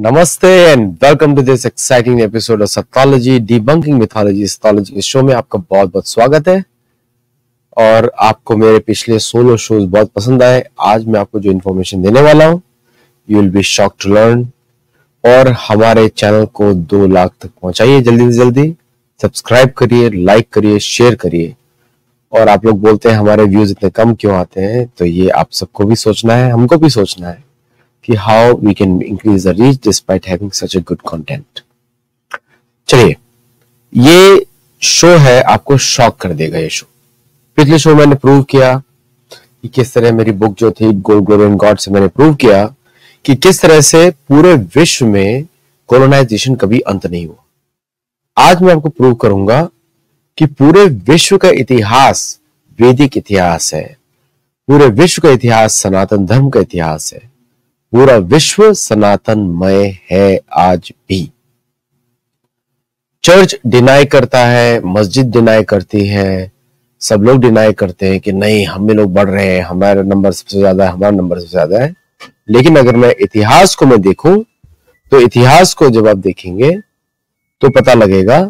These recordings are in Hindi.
नमस्ते and welcome to this exciting episode of Sattalogy debunking mythology Sattalogy के शो में आपका बहुत बहुत स्वागत है। और आपको मेरे पिछले 16 शोज बहुत पसंद आए। आज मैं आपको जो इन्फॉर्मेशन देने वाला हूँ you will be shock to learn. और हमारे चैनल को 2 लाख तक पहुंचाइए जल्दी से जल्दी। सब्सक्राइब करिए, लाइक करिए, शेयर करिए। और आप लोग बोलते हैं हमारे व्यूज इतने कम क्यों आते हैं, तो ये आप सबको भी सोचना है, हमको भी सोचना है कि how we can increase the reach despite having such a good content. चलिए, ये शो है आपको शॉक कर देगा। ये शो पिछले शो मैंने प्रूव किया कि किस तरह मेरी बुक जो थी गोल्ड ग्लोरी एंड गॉड से मैंने प्रूव किया कि किस तरह से पूरे विश्व में कॉलोनाइजेशन कभी अंत नहीं हुआ। आज मैं आपको प्रूव करूंगा कि पूरे विश्व का इतिहास वैदिक इतिहास है, पूरे विश्व का इतिहास सनातन धर्म का इतिहास है, पूरा विश्व सनातनमय है आज भी। चर्च डिनाई करता है, मस्जिद डिनाई करती है, सब लोग डिनाई करते हैं कि नहीं हम लोग बढ़ रहे हैं, हमारा नंबर सबसे ज्यादा है, हमारा नंबर सबसे ज्यादा है। लेकिन अगर मैं इतिहास को मैं देखूं तो इतिहास को जब आप देखेंगे तो पता लगेगा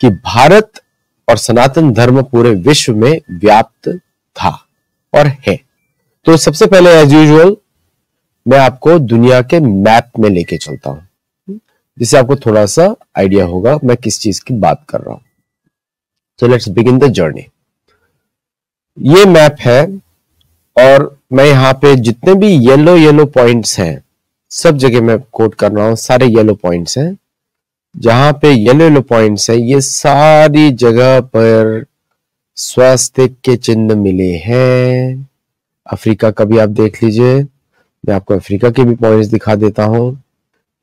कि भारत और सनातन धर्म पूरे विश्व में व्याप्त था और है। तो सबसे पहले एज यूजुअल मैं आपको दुनिया के मैप में लेके चलता हूं, जिससे आपको थोड़ा सा आइडिया होगा मैं किस चीज की बात कर रहा हूं। So let's begin the journey. ये मैप है और मैं यहाँ पे जितने भी येलो पॉइंट्स हैं सब जगह मैं कोट कर रहा हूँ, सारे येलो पॉइंट्स हैं। जहां पे येलो पॉइंट्स हैं ये सारी जगह पर स्वास्तिक के चिन्ह मिले हैं। अफ्रीका का भी आप देख लीजिए, मैं आपको अफ्रीका के भी पॉइंट्स दिखा देता हूँ।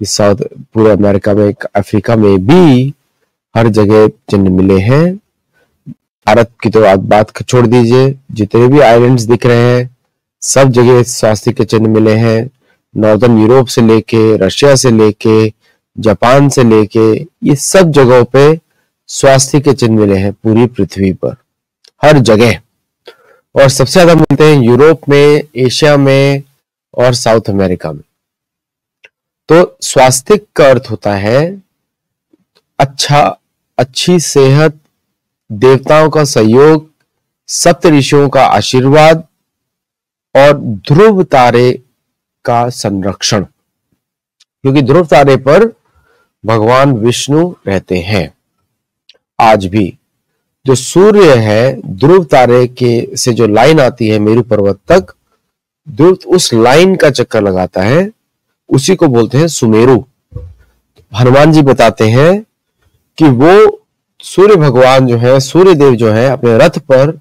इस साउथ पूरे अमेरिका में, अफ्रीका में भी हर जगह चिन्ह मिले हैं। भारत की तो आप बात छोड़ दीजिए, जितने भी आइलैंड्स दिख रहे हैं सब जगह स्वास्तिक के चिन्ह मिले हैं। नॉर्दर्न यूरोप से लेके, रशिया से लेके, जापान से लेके, ये सब जगहों पे स्वास्तिक के चिन्ह मिले हैं पूरी पृथ्वी पर, हर जगह। और सबसे ज्यादा मिलते हैं यूरोप में, एशिया में और साउथ अमेरिका में। तो स्वास्तिक का अर्थ होता है अच्छा, अच्छी सेहत, देवताओं का सहयोग, सप्तऋषियों का आशीर्वाद और ध्रुव तारे का संरक्षण, क्योंकि ध्रुव तारे पर भगवान विष्णु रहते हैं आज भी। जो सूर्य है ध्रुव तारे के से जो लाइन आती है मेरू पर्वत तक, ध्रुव उस लाइन का चक्कर लगाता है, उसी को बोलते हैं सुमेरु। हनुमान जी बताते हैं कि वो सूर्य भगवान जो है, सूर्य देव जो है, अपने रथ पर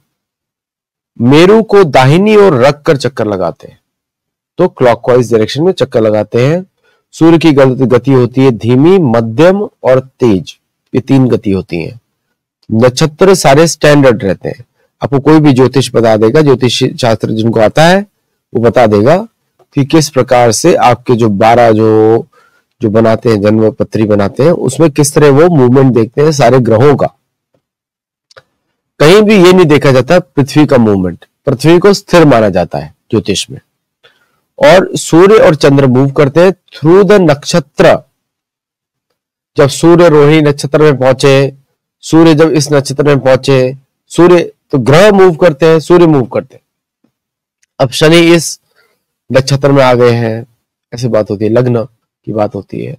मेरू को दाहिनी ओर रख कर चक्कर लगाते हैं। तो क्लॉकवाइज डायरेक्शन में चक्कर लगाते हैं। सूर्य की गति होती है धीमी, मध्यम और तेज, ये 3 गति होती है। नक्षत्र सारे स्टैंडर्ड रहते हैं, आपको कोई भी ज्योतिष बता देगा, ज्योतिष शास्त्र जिनको आता है वो बता देगा कि किस प्रकार से आपके जो 12 जो बनाते हैं जन्म पत्री बनाते हैं उसमें किस तरह वो मूवमेंट देखते हैं सारे ग्रहों का। कहीं भी ये नहीं देखा जाता पृथ्वी का मूवमेंट, पृथ्वी को स्थिर माना जाता है ज्योतिष में। और सूर्य और चंद्र मूव करते हैं थ्रू द नक्षत्र। जब सूर्य रोहिणी नक्षत्र में पहुंचे, सूर्य जब इस नक्षत्र में पहुंचे, सूर्य तो ग्रह मूव करते हैं, सूर्य मूव करते हैं। अब शनि इस नक्षत्र में आ गए हैं, ऐसी बात होती है, लग्न की बात होती है।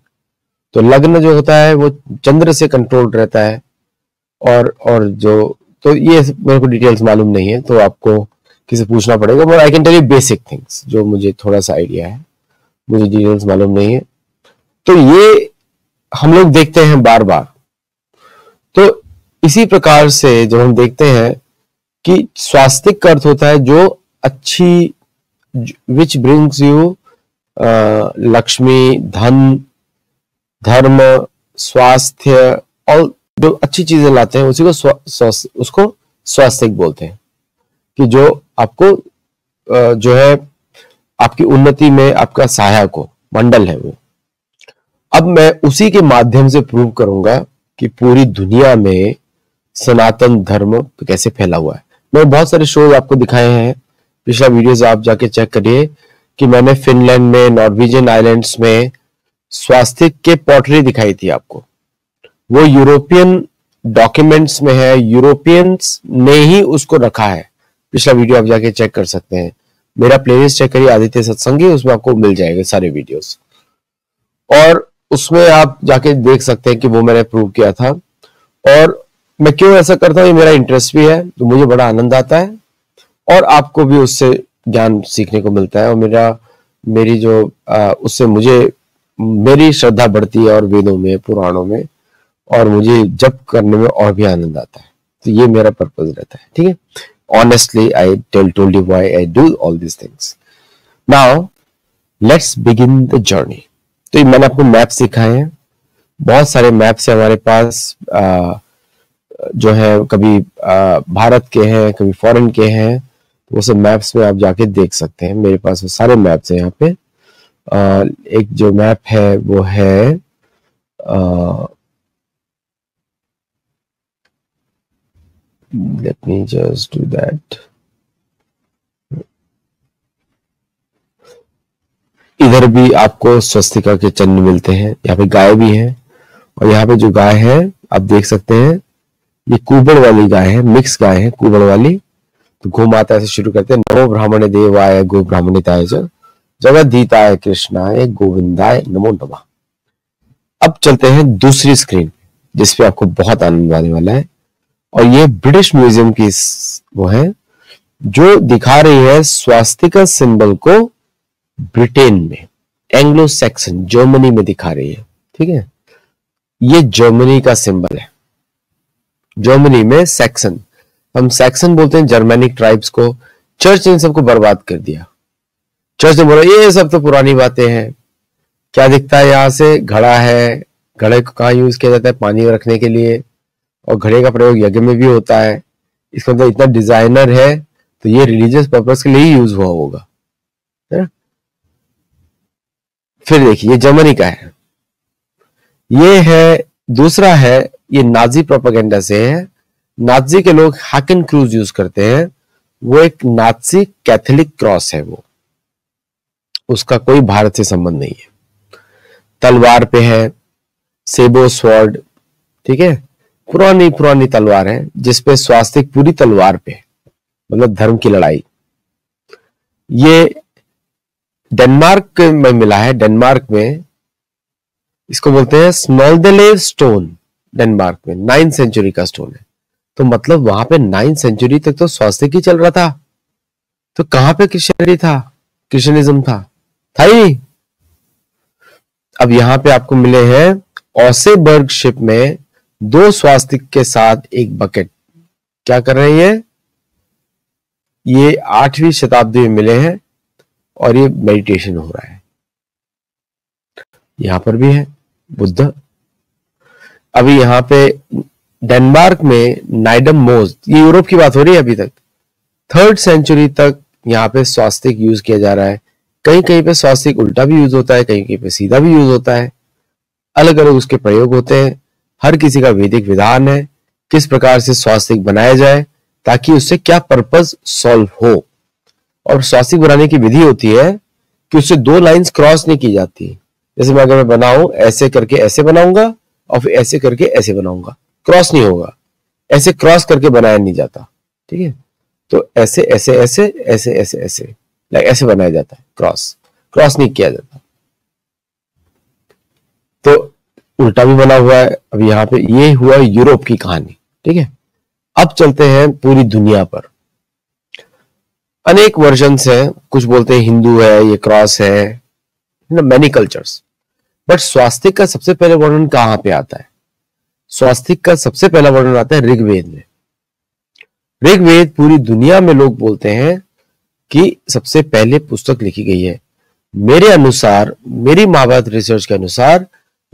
तो लग्न जो होता है वो चंद्र से कंट्रोल्ड रहता है। और जो तो ये मेरे को डिटेल्स मालूम नहीं है, तो आपको किसी पूछना पड़ेगा, but I can tell you basic things जो मुझे थोड़ा सा आइडिया है, मुझे डिटेल्स मालूम नहीं है। तो ये हम लोग देखते हैं बार बार। तो इसी प्रकार से जब हम देखते हैं कि स्वास्तिक का अर्थ होता है जो अच्छी, विच ब्रिंग्स यू लक्ष्मी, धन, धर्म, स्वास्थ्य और जो अच्छी चीजें लाते हैं उसी को उसको स्वास्तिक बोलते हैं। कि जो आपको जो है आपकी उन्नति में आपका सहायक हो, मंडल है वो। अब मैं उसी के माध्यम से प्रूव करूंगा कि पूरी दुनिया में सनातन धर्म कैसे फैला हुआ है। मैं बहुत सारे शोज आपको दिखाए हैं, पिछला वीडियोस आप जाके चेक करिए कि मैंने फिनलैंड में, नॉर्वेजियन आइलैंड्स में, स्वास्तिक के पॉटरी दिखाई थी आपको, वो यूरोपियन डॉक्यूमेंट्स में है, यूरोपियंस ने ही उसको रखा है। पिछला वीडियो आप जाके चेक कर सकते हैं, मेरा प्लेलिस्ट चेक करिए आदित्य सत्संगी, उसमें आपको मिल जाएगा सारे वीडियोस और उसमें आप जाके देख सकते हैं कि वो मैंने प्रूव किया था। और मैं क्यों ऐसा करता हूँ, ये मेरा इंटरेस्ट भी है तो मुझे बड़ा आनंद आता है और आपको भी उससे ज्ञान सीखने को मिलता है और मेरी श्रद्धा बढ़ती है और वेदों में, पुराणों में, और मुझे जप करने में और भी आनंद आता है। तो ये मेरा पर्पस रहता है, ठीक है। Honestly I told you why I do all this things. Now let's begin the journey. तो मैंने आपको मैप सिखाए हैं, बहुत सारे मैप्स है हमारे पास जो है, कभी भारत के हैं, कभी फॉरेन के हैं, वो सब मैप्स में आप जाके देख सकते हैं। मेरे पास वो सारे मैप्स हैं यहाँ पे। एक जो मैप है वो है let me just do that, इधर भी आपको स्वस्तिका के चिन्ह मिलते हैं, यहाँ पे गाय भी है और यहाँ पे जो गाय है आप देख सकते हैं, ये कुबड़ वाली गाय है, मिक्स गाय है कुबड़ वाली। तो गोमाता से शुरू करते हैं, नमो ब्राह्मणे देवाय गो ब्राह्मणिताय जगदीताय कृष्णाय गोविंदाय नमो नमः। अब चलते हैं दूसरी स्क्रीन जिसपे आपको बहुत आनंद आने वाला है, और ये ब्रिटिश म्यूजियम की वो है जो दिखा रही है स्वास्तिका सिंबल को ब्रिटेन में, एंग्लो सैक्सन जर्मनी में दिखा रही है, ठीक है। ये जर्मनी का सिंबल है, जर्मनी में सैक्सन, हम सैक्सन बोलते हैं जर्मेनिक ट्राइब्स को। चर्च ने इन सबको बर्बाद कर दिया, चर्च ने बोला ये सब तो पुरानी बातें हैं। क्या दिखता है यहाँ से, घड़ा है, घड़े को कहाँ यूज किया जाता है, पानी रखने के लिए, और घड़े का प्रयोग यज्ञ में भी होता है। इसका मतलब इतना डिजाइनर है तो ये रिलीजियस पर्पस के लिए ही यूज हुआ होगा, है ना। फिर देखिए ये जर्मनी का है, ये है दूसरा है, ये नाजी प्रोपेगेंडा से है। नाजी के लोग हैकन क्रूज यूज करते हैं, वो एक नाजी कैथोलिक क्रॉस है, वो उसका कोई भारत से संबंध नहीं है। तलवार पे है सेबो स्वॉर्ड, ठीक है, पुरानी पुरानी तलवार है जिसपे स्वास्तिक पूरी तलवार पे, मतलब धर्म की लड़ाई। ये डेनमार्क में मिला है, डेनमार्क में इसको बोलते हैं स्मॉल्डेलेव स्टोन, डेनमार्क में 9th सेंचुरी का स्टोन है। तो मतलब वहां पे 9th सेंचुरी तक तो स्वास्तिक ही चल रहा था, तो कहां पे क्रिश्चियनिज्म था ही। अब यहां पे आपको मिले हैं ओसेबर्ग शिप में दो स्वास्तिक के साथ एक बकेट, क्या कर रहे हैं ये 8वीं शताब्दी में मिले हैं और ये मेडिटेशन हो रहा है। यहां पर भी है बुद्ध। अभी यहां पे डेनमार्क में नाइडम मोज, ये यूरोप की बात हो रही है, अभी तक 3rd सेंचुरी तक यहाँ पे स्वास्तिक यूज किया जा रहा है। कहीं कहीं पे स्वास्तिक उल्टा भी यूज होता है, कहीं कहीं पे सीधा भी यूज होता है, अलग अलग उसके प्रयोग होते हैं। हर किसी का वैदिक विधान है किस प्रकार से स्वास्तिक बनाया जाए ताकि उससे क्या पर्पज सॉल्व हो। और स्वास्तिक बनाने की विधि होती है कि उससे 2 लाइन्स क्रॉस नहीं की जाती, जैसे मैं अगर बनाऊं ऐसे करके ऐसे बनाऊंगा और फिर ऐसे करके ऐसे बनाऊंगा, क्रॉस नहीं होगा, ऐसे क्रॉस करके बनाया नहीं जाता, ठीक है। तो ऐसे ऐसे ऐसे ऐसे ऐसे ऐसे लाइक ऐसे बनाया जाता है, क्रॉस नहीं किया जाता। तो उल्टा भी बना हुआ है। अब यहाँ पे ये हुआ यूरोप की कहानी, ठीक है। अब चलते हैं पूरी दुनिया पर, अनेक वर्जन्स हैं, कुछ बोलते हैं हिंदू है, ये क्रॉस है ना, मैनी कल्चर्स। बट स्वास्तिक का सबसे पहले वर्णन कहाँ पे आता है, स्वास्तिक का सबसे पहला वर्णन आता है ऋग्वेद में। ऋग्वेद पूरी दुनिया में लोग बोलते हैं कि सबसे पहले पुस्तक लिखी गई है। मेरे अनुसार, मेरी महाभारत रिसर्च के अनुसार,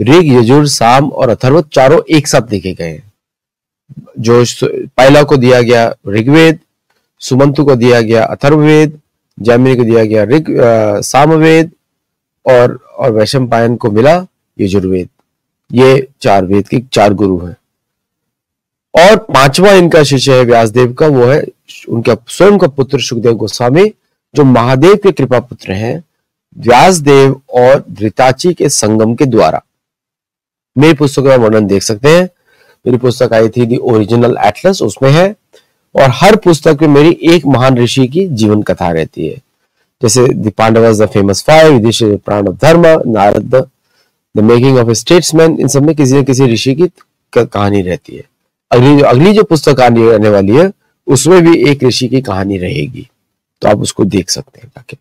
ऋग, यजुर, साम और अथर्व चारों एक साथ लिखे गए हैं। जो पायला को दिया गया ऋग्वेद, सुमंतु को दिया गया अथर्ववेद, जैमिनी को दिया गया ऋग सामवेद और वैशंपायन को मिला यजुर्वेद। ये 4 वेद के 4 गुरु हैं और 5वां इनका शिष्य है व्यासदेव का, वो है उनका स्वयं का पुत्र सुखदेव गोस्वामी जो महादेव के कृपा पुत्र हैं। व्यासदेव और धृताची के संगम के द्वारा। मेरी पुस्तक का वर्णन देख सकते हैं, मेरी पुस्तक आई थी दी ओरिजिनल एटलस, उसमें है। और हर पुस्तक में मेरी एक महान ऋषि की जीवन कथा रहती है, जैसे the Pandavas the famous five, Yudhishthir प्राण ऑफ धर्म, Narad the making of a statesman, इन सब में किसी न किसी ऋषि की कहानी रहती है। अगली जो पुस्तक आने वाली है उसमें भी एक ऋषि की कहानी रहेगी, तो आप उसको देख सकते हैं। ताकि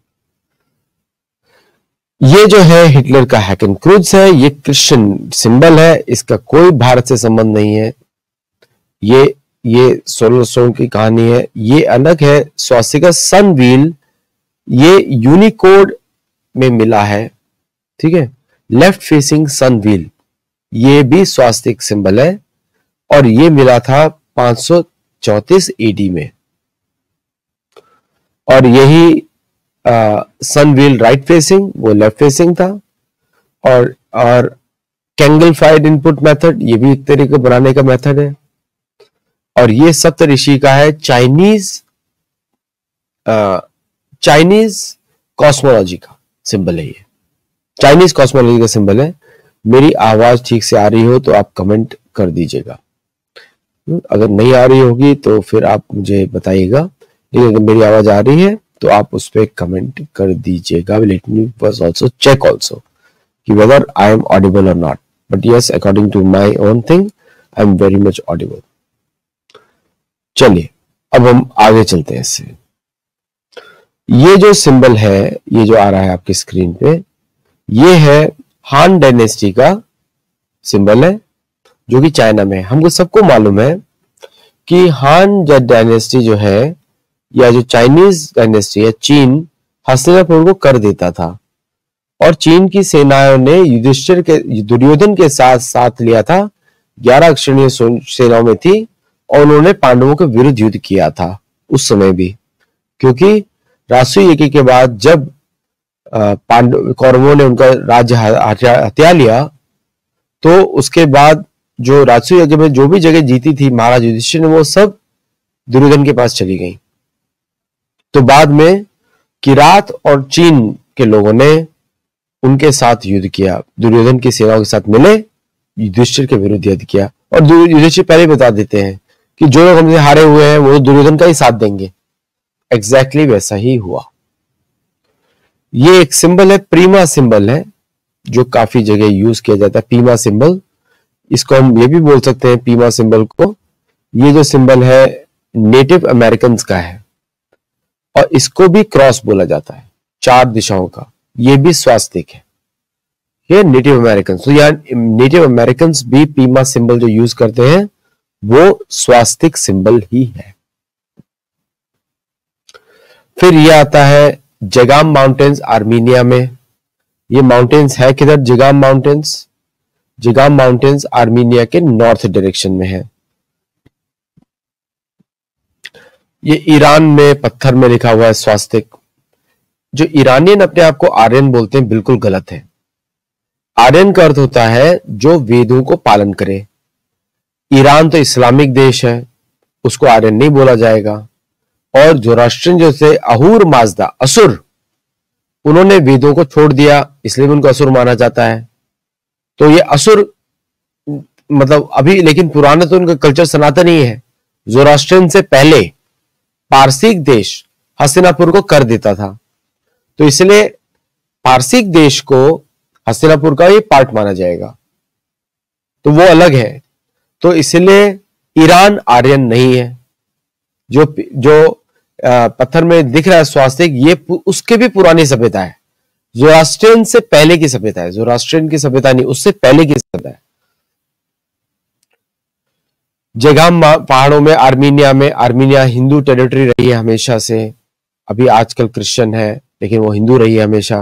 ये जो है हिटलर का हैकन क्रूज है, ये क्रिश्चियन सिंबल है, इसका कोई भारत से संबंध नहीं है। ये 1600 की कहानी है, ये अलग है। स्वास्तिक सन व्हील ये यूनिकोड में मिला है, ठीक है। लेफ्ट फेसिंग सन व्हील ये भी स्वास्तिक सिंबल है, और ये मिला था 534 AD में। और यही सन व्हील राइट फेसिंग, वो लेफ्ट फेसिंग था। और कैंगलफाइड इनपुट मेथड ये भी एक तरीके बनाने का मेथड है। और ये सप्तऋषि का है, चाइनीज कॉस्मोलॉजी का सिंबल है, ये चाइनीज कॉस्मोलॉजी का सिंबल है। मेरी आवाज ठीक से आ रही हो तो आप कमेंट कर दीजिएगा, अगर नहीं आ रही होगी तो फिर आप मुझे बताइएगा, लेकिन अगर मेरी आवाज आ रही है तो आप उस पर कमेंट कर दीजिएगा। Let me first also check also कि वेदर आई एम ऑडिबल और not, but yes according to my own thing I am very much audible. चलिए अब हम आगे चलते हैं इससे। ये जो सिंबल है, ये जो आ रहा है आपकी स्क्रीन पे, ये है हान डायनेस्टी का सिंबल है, जो कि चाइना में है। हमको सबको मालूम है कि हान डायनेस्टी जो है या जो चाइनीज डायनेस्टी है, चीन हस्तिनापुर को कर देता था, और चीन की सेनाओं ने युधिष्ठिर के दुर्योधन के साथ लिया था। 11 अक्षिणी सेनाओं में थी, और उन्होंने पांडवों के विरुद्ध युद्ध किया था उस समय भी, क्योंकि रासोई के बाद जब पांडव कौरवों ने उनका राज्य हत्या लिया, तो उसके बाद जो राजसूय यज्ञ में जो भी जगह जीती थी महाराज युधिष्ठिर ने, वो सब दुर्योधन के पास चली गई। तो बाद में किरात और चीन के लोगों ने उनके साथ युद्ध किया, दुर्योधन की सेवाओं के साथ मिले, युधिष्ठिर के विरुद्ध युद्ध किया। और युधिष्ठिर पहले बता देते हैं कि जो लोग हमसे हारे हुए हैं वो दुर्योधन का ही साथ देंगे, एग्जैक्टली वैसा ही हुआ। ये एक सिंबल है, प्रीमा सिंबल है, जो काफी जगह यूज किया जाता है। पीमा सिंबल, इसको हम ये भी बोल सकते हैं पीमा सिंबल को। ये जो सिंबल है नेटिव अमेरिकन का है, और इसको भी क्रॉस बोला जाता है, चार दिशाओं का। ये भी स्वास्तिक है, ये नेटिव अमेरिकन। तो यहाँ नेटिव अमेरिकन भी पीमा सिंबल जो यूज करते हैं वो स्वास्तिक सिंबल ही है। फिर ये आता है जगाम माउंटेन्स आर्मीनिया में। ये माउंटेन्स है किधर? जगाम माउंटेन्स। जगाम माउंटेन्स आर्मीनिया के नॉर्थ डायरेक्शन में है। ये ईरान में पत्थर में लिखा हुआ है स्वास्तिक। जो ईरानियन अपने आप को आर्यन बोलते हैं, बिल्कुल गलत है। आर्यन का अर्थ होता है जो वेदों को पालन करे। ईरान तो इस्लामिक देश है, उसको आर्यन नहीं बोला जाएगा। और जोराष्ट्रियन जो थे, अहूर माजदा असुर, उन्होंने वेदों को छोड़ दिया, इसलिए उनको असुर माना जाता है। तो ये असुर मतलब अभी, लेकिन पुराना तो उनका कल्चर सनातन ही है। जोराष्ट्रियन से पहले पारसिक देश हस्तिनापुर को कर देता था, तो इसलिए पारसिक देश को हस्तिनापुर का ही पार्ट माना जाएगा, तो वो अलग है। तो इसलिए ईरान आर्यन नहीं है। जो पत्थर में दिख रहा है स्वास्तिक, ये उसके भी पुरानी सभ्यता है, जोरास्ट्रियन से पहले की सभ्यता है। जोरास्ट्रियन की सभ्यता नहीं, उससे पहले की सभ्यता है। जगाम पहाड़ों में आर्मीनिया में, आर्मीनिया हिंदू टेरिटरी रही है हमेशा से, अभी आजकल क्रिश्चियन है लेकिन वो हिंदू रही है हमेशा।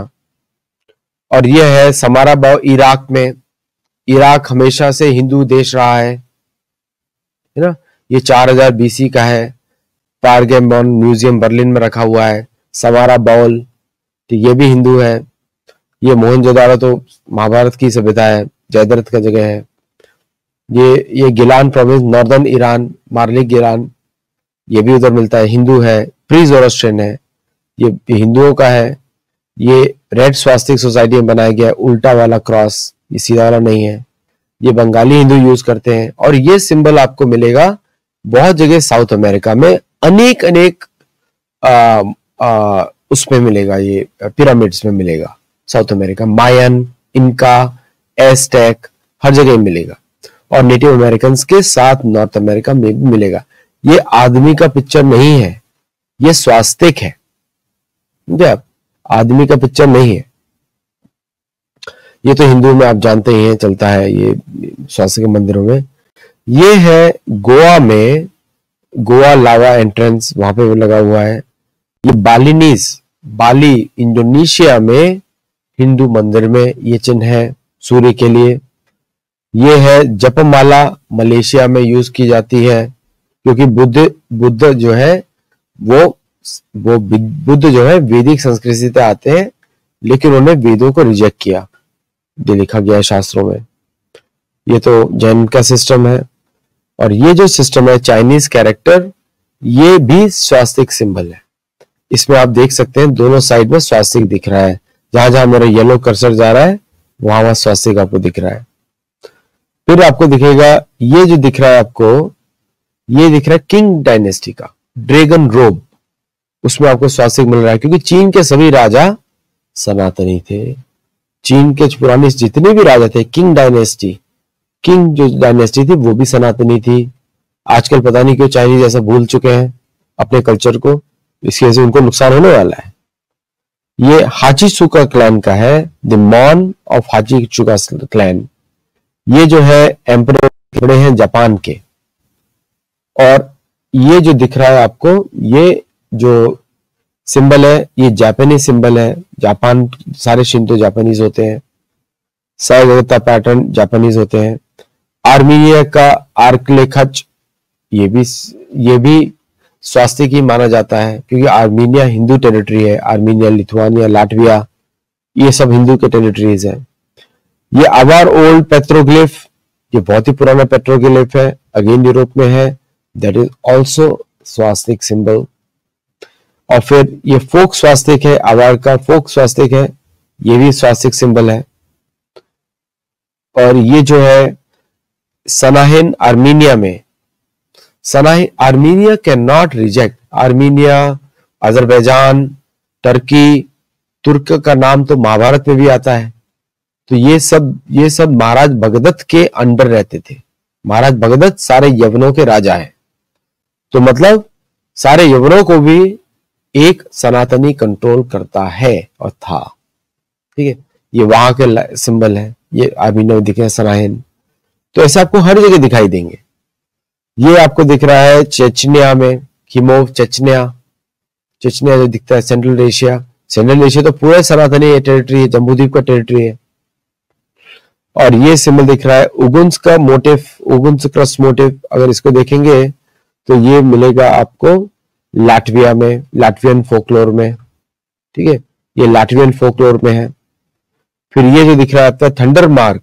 और यह है समाराबाव इराक में। इराक हमेशा से हिंदू देश रहा है ना। ये 4000 BC का है। पारगेमॉन म्यूजियम बर्लिन में रखा हुआ है। समारा बाउल, तो ये भी हिंदू है। ये मोहनजोदारो तो महाभारत की सभ्यता है, जयद्रथ का जगह है। ये Gilan province, northern Iran, Marlik Gilan, ये भी उधर मिलता है, हिंदू है, प्री जोरास्ट्रियन है, ये हिंदुओं का है। ये रेड स्वास्तिक सोसाइटी में बनाया गया है, उल्टा वाला क्रॉस, ये सीधा वाला नहीं है, ये बंगाली हिंदू यूज करते हैं। और ये सिंबल आपको मिलेगा बहुत जगह साउथ अमेरिका में, अनेक अनेक उसमें मिलेगा, ये पिरामिड्स में मिलेगा, साउथ अमेरिका, मायन, इनका, एस्टेक, हर जगह मिलेगा। और नेटिव अमेरिकन के साथ नॉर्थ अमेरिका में भी मिलेगा। ये आदमी का पिक्चर नहीं है, ये स्वास्तिक है, आप आदमी का पिक्चर नहीं है। ये तो हिंदू में आप जानते ही हैं, चलता है ये स्वास्तिक के मंदिरों में। ये है गोवा में, गोवा लावा एंट्रेंस, वहां पे लगा हुआ है। ये बालीनीज, बाली इंडोनेशिया में हिंदू मंदिर में ये चिन्ह है सूर्य के लिए। ये है जपमाला, मलेशिया में यूज की जाती है, क्योंकि बुद्ध जो है वो बुद्ध जो है वैदिक संस्कृत से आते हैं, लेकिन उन्होंने वेदों को रिजेक्ट किया, ये लिखा गया है शास्त्रों में। ये तो जैन का सिस्टम है। और ये जो सिस्टम है चाइनीज कैरेक्टर, ये भी स्वास्तिक सिंबल है। इसमें आप देख सकते हैं दोनों साइड में स्वास्तिक दिख रहा है, जहां जहां मेरा येलो कर्सर जा रहा है वहां वहां स्वास्तिक आपको दिख रहा है। फिर आपको दिखेगा ये जो दिख रहा है आपको, ये दिख रहा है किंग डायनेस्टी का ड्रैगन रोब, उसमें आपको स्वास्तिक मिल रहा है, क्योंकि चीन के सभी राजा सनातनी थे। चीन के पुराने जितने भी राजा थे, किंग डायनेस्टी, किंग जो डायनेस्टी थी वो भी सनातनी थी। आजकल पता नहीं क्यों चाइनीज ऐसा भूल चुके हैं अपने कल्चर को, इसकी वजह से उनको नुकसान होने वाला है। ये हाचीचुका क्लैन का है, द मॉन ऑफ हाचीचुका क्लैन। ये जो है एम्परर हैं जापान के। और ये जो दिख रहा है आपको, ये जो सिंबल है ये जापानी सिंबल है, जापान, सारे शिंटो जापानीज होते हैं, सारे देवता पैटर्न जापानीज होते हैं। आर्मीनिया का आर्कलेखच, ये भी स्वास्तिक ही माना जाता है, क्योंकि आर्मीनिया हिंदू टेरिटरी है। आर्मीनिया, लिथुआनिया, लाटविया, ये सब हिंदू के टेरिटरीज हैं। ये आवार ओल्ड पेट्रोग्लिफ, ये बहुत ही पुराना पेट्रोग्लिफ है, अगेन यूरोप में है, that is also swastik symbol. और फिर ये फोक स्वास्तिक है, आवार का फोक स्वास्तिक है, ये भी स्वास्तिक सिंबल है। और ये जो है सनाहिन आर्मीनिया में, Sanahin Armenia can not reject. Armenia, Azerbaijan, Turkey, Turk का नाम तो महाभारत में भी आता है। तो ये सब महाराज भगदत्त के अंडर रहते थे। महाराज भगदत्त सारे यवनों के राजा हैं, तो मतलब सारे यवनों को भी एक सनातनी कंट्रोल करता है और था, ठीक है। ये वहां के सिंबल है, ये आर्मीनिया में दिखे सनाहिन। तो ऐसे आपको हर जगह दिखाई देंगे। ये आपको दिख रहा है चेचनिया में, खिमोव चेचनिया, चेचनिया जो दिखता है सेंट्रल एशिया। सेंट्रल एशिया तो पूरे सनातनी टेरिटरी है, जम्बूद्वीप का टेरिटरी है। और ये सिंबल दिख रहा है उगुंस का मोटिव, उगुंस क्रॉस मोटिव। अगर इसको देखेंगे तो ये मिलेगा आपको लाटविया में, लाटवियन फोकलोर में, ठीक है, ये लाटवियन फोकलोर में है। फिर ये जो दिख रहा है थंडर मार्क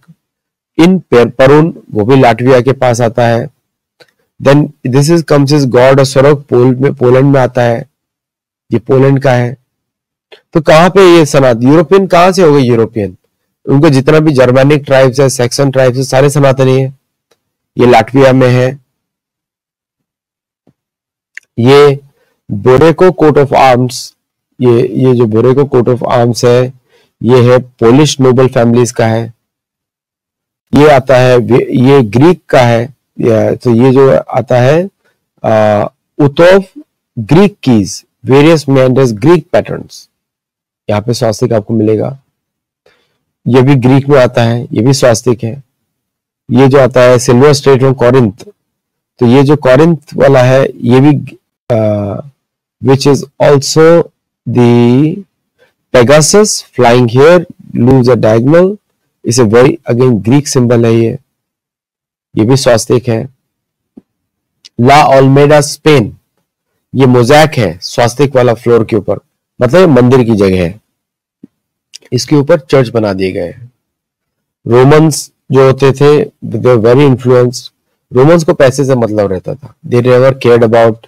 इन पेरपरून, वो भी लाटविया के पास आता है। Then this is comes is god और स्वरोग, पोलैंड में आता है, ये पोलैंड का है। तो कहाँ पे ये सनातन, यूरोपियन कहाँ से हो गए? यूरोपियन, उनको जितना भी जर्मेनिक ट्राइब्स है, सैक्सन ट्राइब्स है, सारे सनातनी है। ये लाटविया में है। ये बोरेको कोट ऑफ आर्म्स, ये जो बोरेको कोट ऑफ आर्म्स है, ये है पोलिश नोबल फैमिलीज का है। ये आता है, ये ग्रीक का है। तो ये जो आता है उतोफ Greek keys, various meanders Greek patterns, यहाँ पे स्वास्तिक आपको मिलेगा। ये भी ग्रीक में आता है, ये भी स्वास्तिक है। ये जो आता है सिल्वर स्टेट ऑफ कोरिंथ, तो ये जो कोरिंथ वाला है, ये भी which is also the Pegasus flying here, lose a diagonal, is a very again Greek symbol है। ये भी स्वास्तिक है। ला ओल्मेडा स्पेन, ये मोजैक है स्वास्तिक वाला फ्लोर के ऊपर, मतलब मंदिर की जगह है, इसके ऊपर चर्च बना दिए गए हैं। रोमन्स जो होते थे they very influenced, रोमन्स को पैसे से मतलब रहता था, they never cared about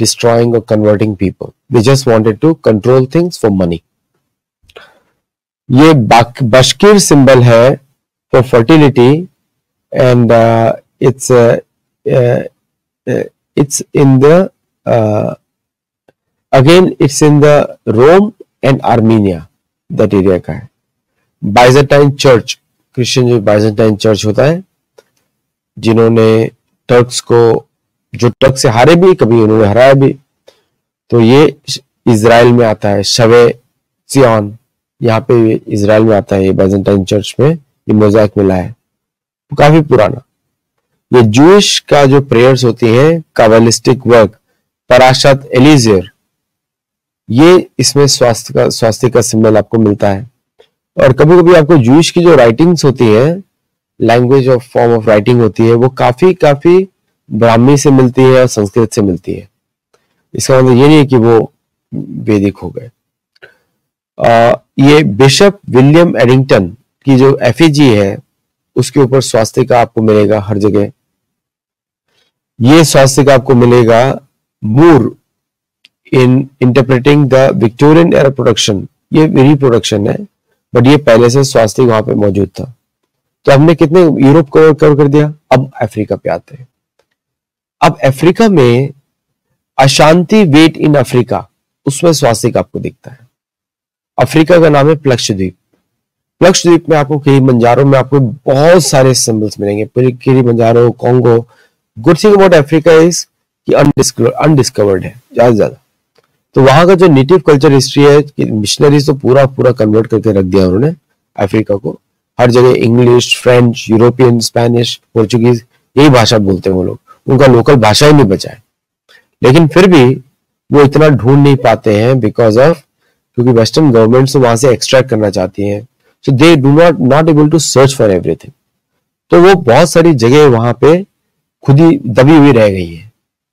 destroying or converting people, they just wanted to control things for money। ये बश्कीर सिंबल है for fertility and it's in the again it's in the Rome and Armenia that area का है। बाइजेंटाइन चर्च, क्रिश्चियन जो बाइजेंटाइन चर्च होता है जिन्होंने टर्क्स को, जो टर्क से हारे भी कभी उन्होंने हराया भी, तो ये इजराइल में आता है। शवे सियन यहाँ पे इजराइल में आता है, ये बाइजेंटाइन चर्च में ये मोजाइक मिला है, काफी पुराना। ये जूश का जो प्रेयर्स होती हैं, काबालिस्टिक वर्क, पराशत एलिजेर, ये इसमें स्वास्थ्य का सिंबल आपको मिलता है। और कभी कभी आपको जूश की जो राइटिंग्स होती है, लैंग्वेज और फॉर्म ऑफ राइटिंग होती है, वो काफी ब्राह्मी से मिलती है और संस्कृत से मिलती है। इसका मतलब ये नहीं है कि वो वैदिक हो गए। ये बिशप विलियम एडिंगटन की जो एफिजी है उसके ऊपर स्वास्तिका आपको मिलेगा हर जगह। ये स्वास्तिका आपको मिलेगा more in interpreting the Victorian era production, ये रिप्रोडक्शन है, बट ये पहले से स्वास्तिक वहां पे मौजूद था। तो हमने कितने यूरोप कवर कर दिया। अब अफ्रीका पे आते हैं। अब अफ्रीका में अशांति वेट इन अफ्रीका, उसमें स्वास्तिक आपको दिखता है। अफ्रीका का नाम है प्लक्षद्वीप। प्लक्षद्वीप में आपको किलिमंजारो में आपको बहुत सारे सिंबल्स मिलेंगे, पूरी Kilimanjaro, Congo. Good thing about Africa is कि अनडिस्कवर्ड है ज्यादा से ज्यादा। तो वहां का जो नेटिव कल्चर हिस्ट्री है कि मिशनरीज तो पूरा कन्वर्ट करके रख दिया उन्होंने अफ्रीका को। हर जगह English, French, European, Spanish, Portuguese, यही भाषा बोलते हैं वो लोग, उनका लोकल भाषा ही नहीं बचा है। लेकिन फिर भी वो इतना ढूंढ नहीं पाते हैं बिकॉज ऑफ, क्योंकि वेस्टर्न गवर्नमेंट्स वहां से एक्सट्रैक्ट करना चाहती हैं, so they do not able to search for everything. तो वो बहुत सारी जगह वहां पे खुद ही दबी हुई रह गई है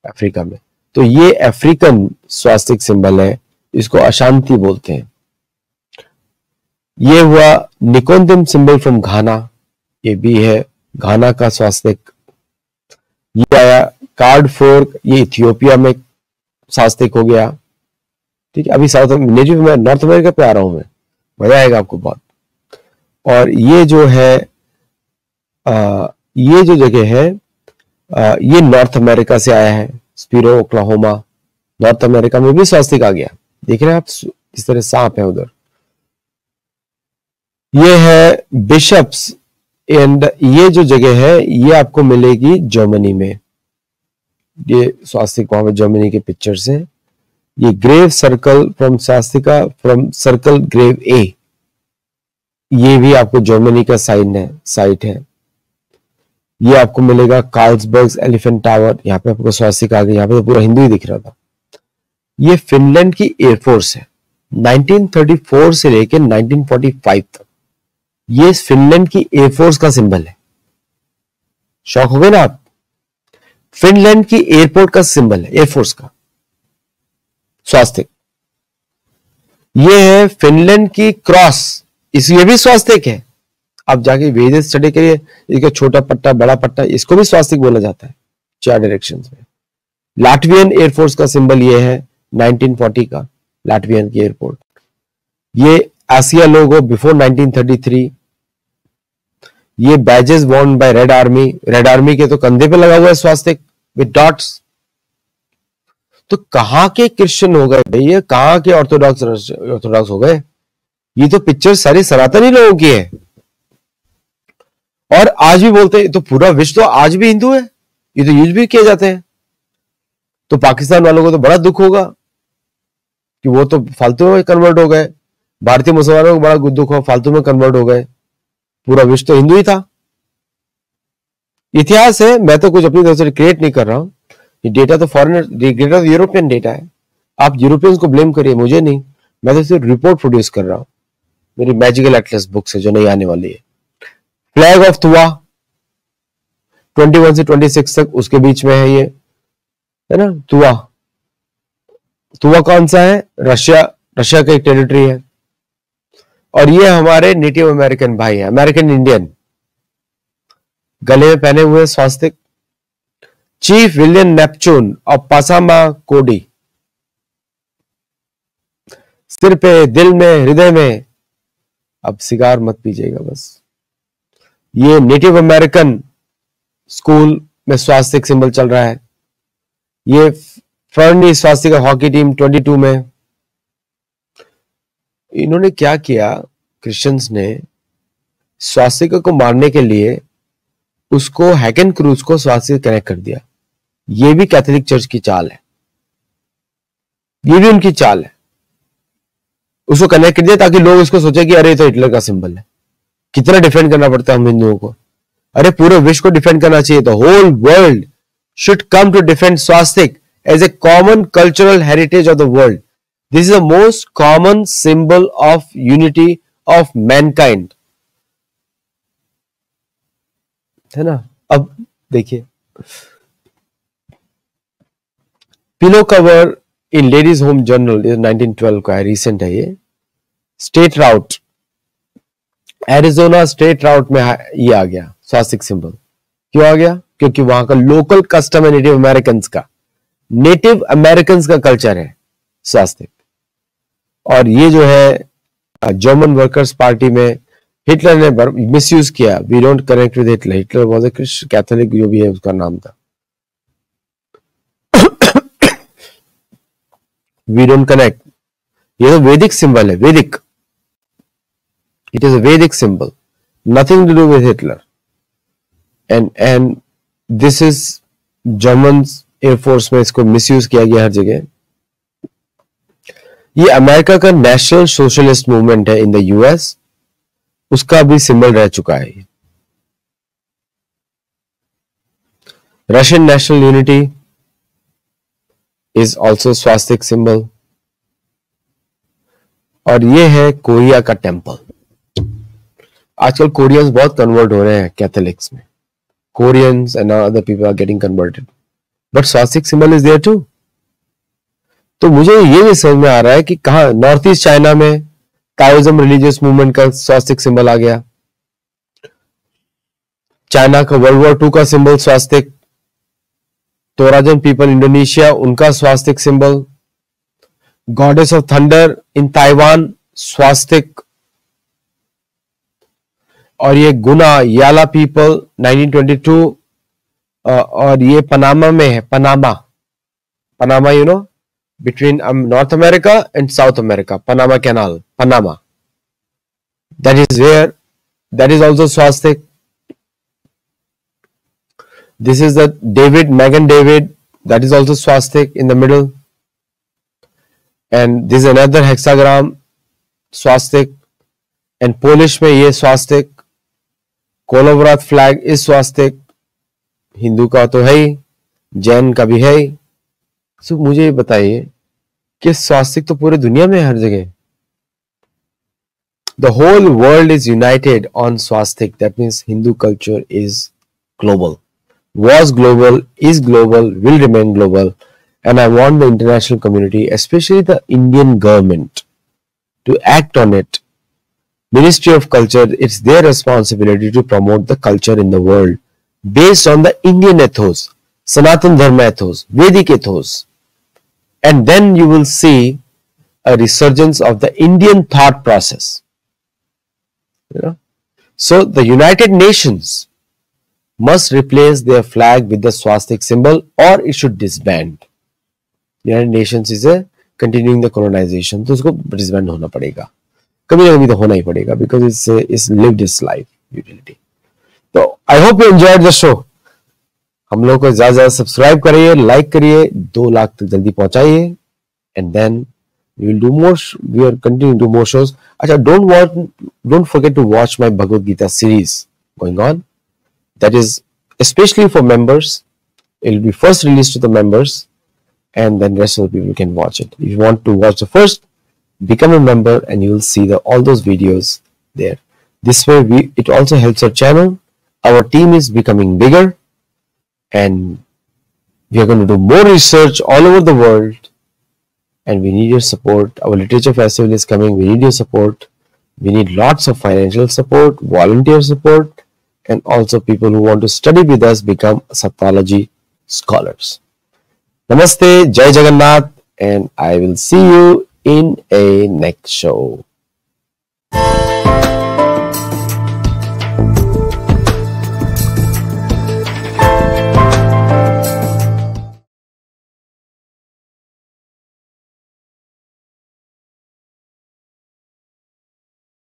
अफ्रीका में। तो ये अफ्रीकन स्वास्तिक सिंबल है, इसको अशांति बोलते हैं। ये हुआ निकोंदम सिंबल फ्रॉम घाना, ये भी है घाना का स्वास्तिक। ये आया कार्ड फोर्क, ये इथियोपिया में स्वास्तिक हो गया। ठीक है, अभी नॉर्थ अमेरिका पे आ रहा हूं मैं, मजा आएगा आपको बहुत। और ये जो है ये जो जगह है ये नॉर्थ अमेरिका से आया है, स्पीरो, ओक्लाहोमा। नॉर्थ अमेरिका में भी स्वास्तिक आ गया, देख रहे हैं आप इस तरह सांप है उधर। ये है बिशप्स एंड ये जो जगह है ये आपको मिलेगी जर्मनी में, ये स्वास्तिक वहां पर जर्मनी के पिक्चर्स हैं। ये grave circle from swastika from circle grave ए, ये भी आपको जर्मनी का साइट है। ये आपको मिलेगा कार्ल्सबर्ग एलिफेंट टावर, यहाँ पे आपको स्वास्तिका आ गई, यहाँ पे तो पूरा हिंदू ही दिख रहा था। ये फिनलैंड की एयरफोर्स है 1934 से लेकर 1945 तक, ये फिनलैंड की एयरफोर्स का सिंबल है। शौक हो गए ना आप, फिनलैंड की एयरपोर्ट का सिंबल है, एयरफोर्स का स्वास्तिक। ये है फिनलैंड की क्रॉस, इसलिए भी स्वास्तिक है। आप जाके वेद स्टडी के लिए इसका छोटा पट्टा, बड़ा पट्टा, इसको भी स्वास्तिक बोला जाता है। चार डायरेक्शंस में लाटवियन एयरफोर्स का सिंबल ये है 1940 का, लाटवियन की एयरपोर्ट। ये एशिया लोगो बिफोर 1933। ये badges worn by red army, red army के तो कंधे पे लगा हुआ है स्वास्तिक विद डॉट्स। तो कहाँ के क्रिश्चियन हो गए भाई, ये कहाँ के ऑर्थोडॉक्स हो गए, ये तो पिक्चर सारे सनातनी लोगों की है। और आज भी बोलते हैं, तो पूरा विश्व तो आज भी हिंदू है, ये तो यूज भी किए जाते हैं। तो पाकिस्तान वालों को तो बड़ा दुख होगा कि वो तो फालतू में कन्वर्ट हो गए, भारतीय मुसलमानों को बड़ा दुख होगा फालतू में कन्वर्ट हो गए, पूरा विश्व तो हिंदू ही था। इतिहास है, मैं तो कुछ अपनी तरफ से क्रिएट नहीं कर रहा हूं, ये डेटा तो फॉरेन, यूरोपियन डेटा है। आप यूरोपियंस को ब्लेम करिए, मुझे नहीं, मैं तो सिर्फ रिपोर्ट प्रोड्यूस कर रहा हूं मेरी मैजिकल एटलस बुक से जो नहीं आने वाली है। फ्लैग ऑफ थुआ 21 से 26 तक उसके बीच में है, ये है ना थुआ। थुआ कौन सा है, रशिया का एक टेरिटरी है। और ये हमारे नेटिव अमेरिकन भाई है, अमेरिकन इंडियन, गले में पहने हुए स्वास्तिक। Chief William Neptune of Passamaquoddy, सिर पे, दिल में, हृदय में, अब सिगार मत पीजिएगा बस। ये नेटिव अमेरिकन स्कूल में स्वास्तिक सिंबल चल रहा है। ये फर्नी स्वास्तिक हॉकी टीम 22 में इन्होंने क्या किया, क्रिश्चियंस ने स्वास्तिक को मारने के लिए उसको हैकन क्रूज को स्वास्तिक कनेक्ट कर दिया। ये भी कैथोलिक चर्च की चाल है, ये भी उनकी चाल है। उसको कनेक्ट कर दिया ताकि लोग इसको सोचे कि अरे तो हिटलर का सिंबल है। कितना डिफेंड करना पड़ता है हम हिंदुओं को, अरे पूरे विश्व को डिफेंड करना चाहिए। The whole world should come to defend swastik as a common cultural heritage of the world. This is the most common symbol of unity of mankind, है ना। अब देखिए, pillow cover in Ladies Home Journal 1912 का है, रिसेंट है ये। State route, Arizona state route में ये आ गया स्वास्तिक सिंबल। क्यों आ गया? क्योंकि वहां का लोकल कस्टम है, नेटिव अमेरिकन्स का, नेटिव अमेरिकन्स का कल्चर है स्वास्तिक। और ये जो है जर्मन वर्कर्स पार्टी में हिटलर ने मिसयूज किया। We don't connect with Hitler, Hitler was a Christian Catholic, जो भी है उसका नाम था। वी डोंट कनेक्ट, ये तो वैदिक सिंबल है, वैदिक, it is a Vedic symbol, nothing to do with Hitler. And this is German air force में इसको मिसयूज किया गया हर जगह। ये अमेरिका का नेशनल सोशलिस्ट मूवमेंट है इन द यूएस, उसका भी सिंबल रह चुका है। Russian national unity is also swastik symbol. और ये है कोरिया का टेम्पल। आजकल कोरियंस बहुत कन्वर्ट हो रहे हैं कैथोलिक्स में, Koreans and other people are getting converted, but swastik symbol is there too. तो मुझे ये भी समझ में आ रहा है कि कहां नॉर्थ ईस्ट चाइना में ताओइज्म रिलीजियस मूवमेंट का स्वास्तिक सिंबल आ गया, चाइना का वर्ल्ड वॉर 2 का सिंबल स्वास्तिक, तोराजन पीपल इंडोनेशिया उनका स्वास्तिक symbol, goddess of thunder in Taiwan स्वास्तिक। और ये गुना याला पीपल 1922, और ये पनामा में है, Panama, Panama you know between North America and South America, Panama Canal, Panama. That is where, that is also swastik. This is the David, Megan David, that is also swastik in the middle. And this is another hexagram, swastik. And Polish mein ye swastik. Kolovarat flag is swastik. Hindu ka to hai, Jain ka bhi hai. So, मुझे बताइए कि स्वास्तिक तो पूरी दुनिया में हर जगह, the whole world is united on swastik. That means Hindu culture is global, was global, is global, will remain global. And I want the international community, especially the Indian government, to act on it. Ministry of Culture, it's their responsibility to promote the culture in the world based on the Indian ethos, Sanatan Dharma ethos, Vedic ethos. And then you will see a resurgence of the Indian thought process. So the United Nations must replace their flag with the swastik symbol, or it should disband. United Nations is a continuing the colonization, तो उसको disband होना पड़ेगा, कभी ना कभी तो होना ही पड़ेगा, because it's lived its life utility. So I hope you enjoyed the show. हम लोग को ज्यादा सब्सक्राइब करिए, लाइक करिए, 2 लाख तक जल्दी पहुंचाइए। And then we will do more, we are continue do more shows. अच्छा, don't forget to watch my Bhagavad Gita series going on, that is especially for members. It will be first released to the members, and then rest of the people can watch it. If you want to watch the first, become a member, and you will see all those videos there. This way, it also helps our channel. Our team is becoming bigger, and we are going to do more research all over the world, and we need your support. Our literature festival is coming. We need your support. We need lots of financial support, volunteer support, and also people who want to study with us, become Sattology scholars. Namaste, Jai Jagannath, and I will see you in a next show.